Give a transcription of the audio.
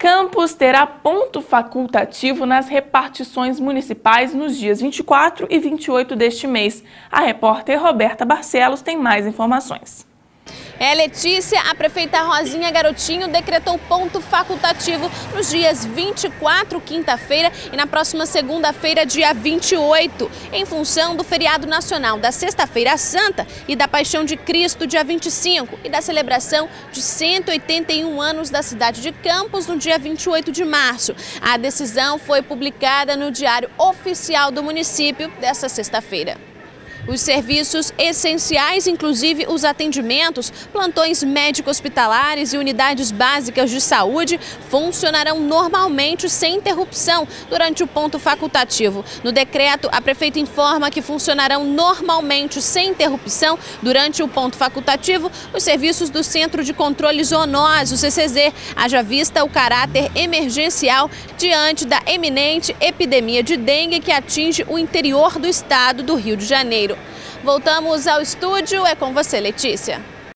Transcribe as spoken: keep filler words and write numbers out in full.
Campos terá ponto facultativo nas repartições municipais nos dias vinte e quatro e vinte e oito deste mês. A repórter Roberta Barcelos tem mais informações. É, Letícia, a prefeita Rosinha Garotinho decretou ponto facultativo nos dias vinte e quatro, quinta-feira, e na próxima segunda-feira, dia vinte e oito, em função do feriado nacional da Sexta-feira Santa e da Paixão de Cristo, dia vinte e cinco, e da celebração de cento e oitenta e um anos da cidade de Campos, no dia vinte e oito de março. A decisão foi publicada no Diário Oficial do Município desta sexta-feira. Os serviços essenciais, inclusive os atendimentos, plantões médico-hospitalares e unidades básicas de saúde, funcionarão normalmente sem interrupção durante o ponto facultativo. No decreto, a prefeita informa que funcionarão normalmente sem interrupção durante o ponto facultativo os serviços do Centro de Controle de Zoonoses, o C C Z, haja vista o caráter emergencial diante da eminente epidemia de dengue que atinge o interior do estado do Rio de Janeiro. Voltamos ao estúdio, é com você, Letícia.